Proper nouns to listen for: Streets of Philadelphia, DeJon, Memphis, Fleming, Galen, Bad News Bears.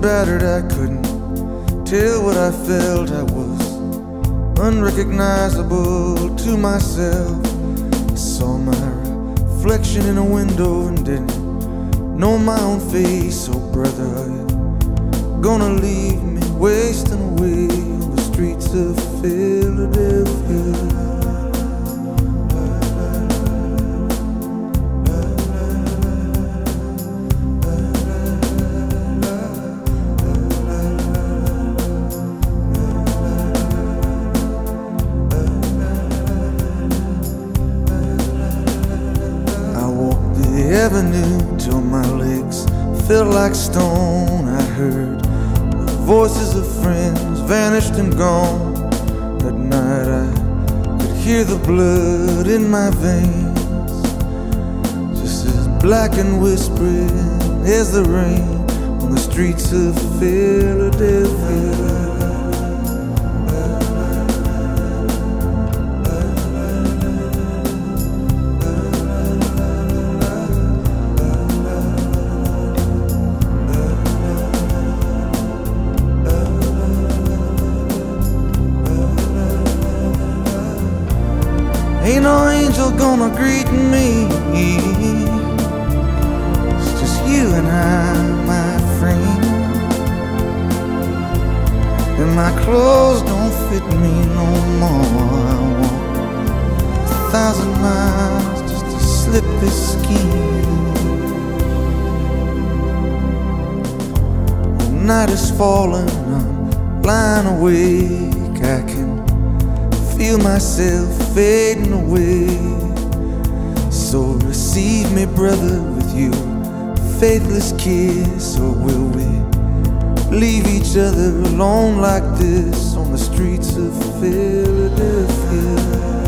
and battered, I couldn't tell what I felt. I was unrecognizable to myself. I saw my reflection in a window and didn't know my own face. Oh brother, are you gonna leave me wasting away on the streets of Philadelphia? Avenue till my legs felt like stone. I heard the voices of friends vanished and gone. At night I could hear the blood in my veins, just as black and whispering as the rain on the streets of Philadelphia. Ain't no angel gonna greet me, it's just you and I, my friend. And my clothes don't fit me no more. I walk 1,000 miles just to slip this skin. The night is falling, I'm blind awake. I can feel myself fading away. So receive me, brother, with your faithless kiss, or will we leave each other alone like this on the streets of Philadelphia?